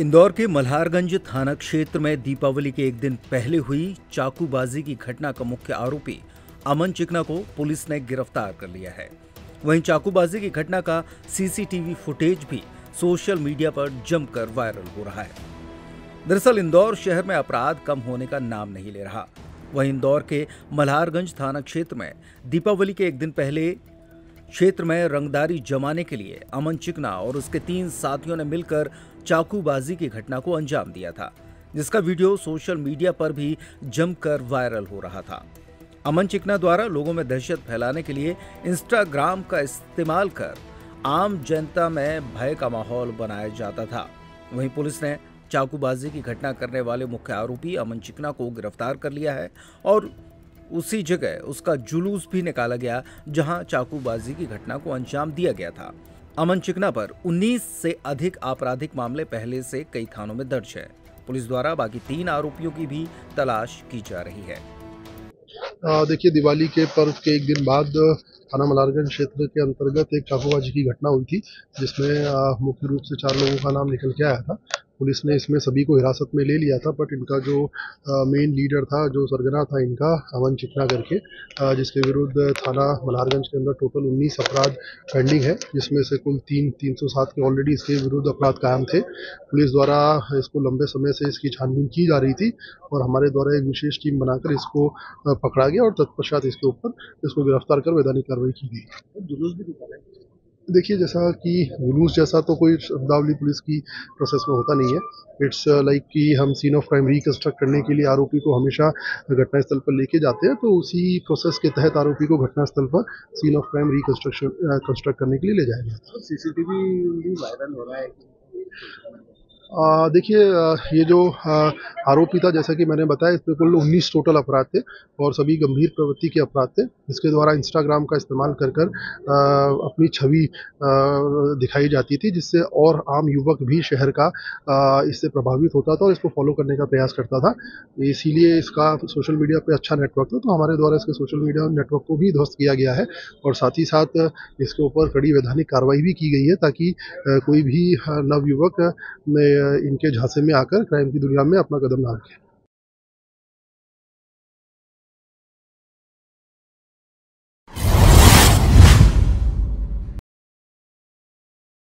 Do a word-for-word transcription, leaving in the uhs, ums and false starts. इंदौर के मल्हारगंज थाना क्षेत्र में दीपावली के एक दिन पहले हुई चाकूबाजी की घटना का मुख्य आरोपी अमन चिकना को पुलिस ने गिरफ्तार कर लिया है। वहीं चाकूबाजी की घटना का सीसीटीवी फुटेज भी सोशल मीडिया पर जमकर वायरल हो रहा है। दरअसल इंदौर शहर में अपराध कम होने का नाम नहीं ले रहा। वहीं इंदौर के मल्हारगंज थाना क्षेत्र में दीपावली के एक दिन पहले क्षेत्र में रंगदारी जमाने के लिए अमन चिकना और उसके तीन साथियों ने मिलकर चाकूबाजी की घटना को अंजाम दिया था, जिसका वीडियो सोशल मीडिया पर भी जमकर वायरल हो रहा था। अमन चिकना द्वारा लोगों में दहशत फैलाने के लिए इंस्टाग्राम का इस्तेमाल कर आम जनता में भय का माहौल बनाया जाता था। वहीं पुलिस ने चाकूबाजी की घटना करने वाले मुख्य आरोपी अमन चिकना को गिरफ्तार कर लिया है और उसी जगह उसका जुलूस भी निकाला गया जहां चाकूबाजी की घटना को अंजाम दिया गया था। अमन चिकना पर उन्नीस से अधिक आपराधिक मामले पहले से कई थानों में दर्ज है। पुलिस द्वारा बाकी तीन आरोपियों की भी तलाश की जा रही है। देखिए, दिवाली के पर्व के एक दिन बाद थाना मल्हारगंज क्षेत्र के अंतर्गत एक चाकूबाजी की घटना हुई थी, जिसमें मुख्य रूप से चार लोगों का नाम निकल के आया था। पुलिस ने इसमें सभी को हिरासत में ले लिया था, बट इनका जो मेन लीडर था, जो सरगना था इनका, अमन चिकना करके, आ, जिसके विरुद्ध थाना मल्हारगंज के अंदर टोटल उन्नीस अपराध पेंडिंग है, जिसमें से कुल तीन तीन सौ सात के ऑलरेडी इसके विरुद्ध अपराध कायम थे। पुलिस द्वारा इसको लंबे समय से इसकी छानबीन की जा रही थी और हमारे द्वारा एक विशेष टीम बनाकर इसको पकड़ा गया और तत्पश्चात इसके ऊपर इसको गिरफ्तार कर वैधानिक कार्रवाई की गई। देखिए, जैसा कि जुलूस जैसा तो कोई शब्दावली पुलिस की प्रोसेस में होता नहीं है। इट्स लाइक कि हम सीन ऑफ क्राइम रिकंस्ट्रक्ट करने के लिए आरोपी को हमेशा घटनास्थल पर लेके जाते हैं, तो उसी प्रोसेस के तहत आरोपी को घटनास्थल पर scene of crime reconstruction construct करने के लिए ले जाया गया। सीसीटीवी भी वायरल हो रहा है। देखिए, ये जो आरोपी था, जैसा कि मैंने बताया, इसमें कुल उन्नीस टोटल अपराध थे और सभी गंभीर प्रवृत्ति के अपराध थे। इसके द्वारा इंस्टाग्राम का इस्तेमाल कर कर अपनी छवि दिखाई जाती थी, जिससे और आम युवक भी शहर का इससे प्रभावित होता था और इसको फॉलो करने का प्रयास करता था। इसीलिए इसका सोशल मीडिया पे अच्छा नेटवर्क था, तो हमारे द्वारा इसके सोशल मीडिया नेटवर्क को भी ध्वस्त किया गया है और साथ ही साथ इसके ऊपर कड़ी वैधानिक कार्रवाई भी की गई है, ताकि कोई भी नवयुवक इनके झांसे में आकर क्राइम की दुनिया में अपना कदम ना रखें।